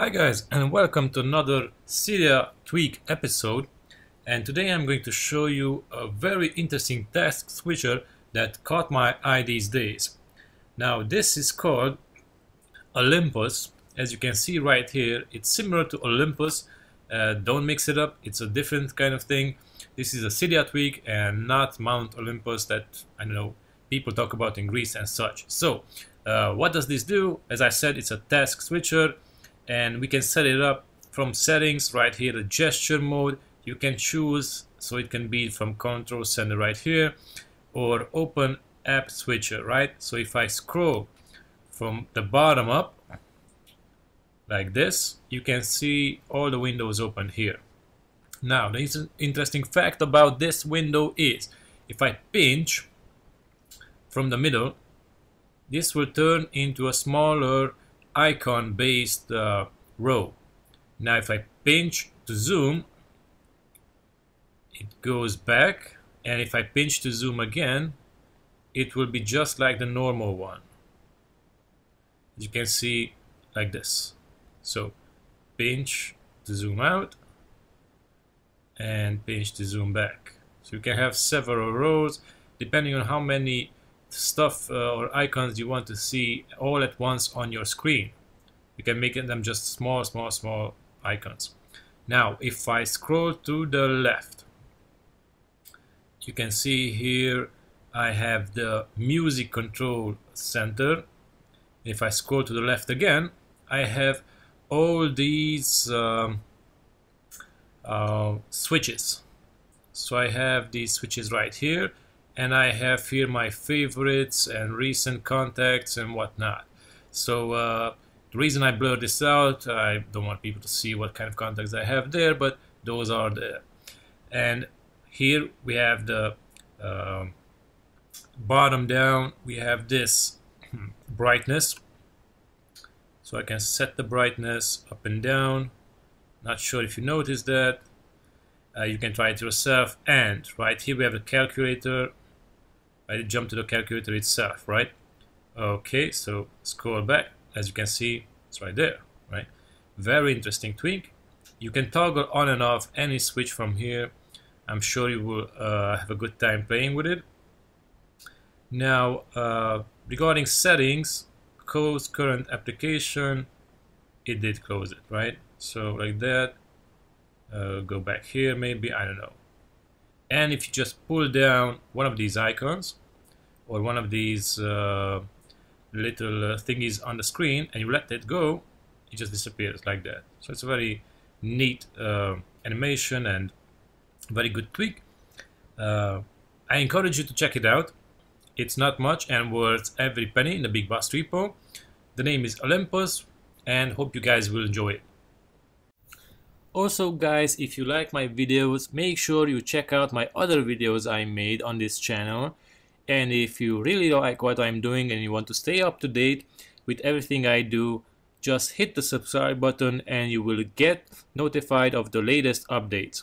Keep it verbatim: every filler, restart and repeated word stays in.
Hi guys, and welcome to another Cydia tweak episode, and today I'm going to show you a very interesting task switcher that caught my eye these days. Now this is called Alympus. As you can see right here, it's similar to Alympus. Uh, don't mix it up, it's a different kind of thing. This is a Cydia tweak and not Mount Olympus that I know people talk about in Greece and such. So uh, what does this do? As I said, it's a task switcher. And we can set it up from settings right here, the gesture mode. You can choose, so it can be from control center right here, or open app switcher, right? So if I scroll from the bottom up, like this, you can see all the windows open here. Now, the interesting fact about this window is, if I pinch from the middle, this will turn into a smaller icon based uh, row. Now if I pinch to zoom, it goes back, and if I pinch to zoom again, it will be just like the normal one. You can see like this. So pinch to zoom out and pinch to zoom back. So you can have several rows depending on how many stuff uh, or icons you want to see all at once on your screen. You can make them just small small small icons. Now if I scroll to the left, you can see here I have the music control center. If I scroll to the left again, I have all these um, uh, switches. So I have these switches right here, and I have here my favorites and recent contacts and whatnot. So uh, the reason I blur this out, I don't want people to see what kind of contacts I have there, but those are there. And here we have the uh, bottom down, we have this brightness. So I can set the brightness up and down. Not sure if you noticed that. Uh, you can try it yourself. And right here we have a calculator. I jump to the calculator itself, right? Okay, so scroll back. As you can see, it's right there, right? Very interesting tweak. You can toggle on and off any switch from here. I'm sure you will uh, have a good time playing with it. Now, uh, regarding settings, close current application, it did close it, right? So like that, uh, go back here maybe, I don't know. And if you just pull down one of these icons or one of these uh, little uh, thingies on the screen and you let it go, it just disappears like that. So it's a very neat uh, animation and very good tweak. Uh, I encourage you to check it out. It's not much and worth every penny in the Big Boss repo. The name is Alympus, and hope you guys will enjoy it. Also guys, if you like my videos, make sure you check out my other videos I made on this channel. And if you really like what I'm doing and you want to stay up to date with everything I do, just hit the subscribe button and you will get notified of the latest updates.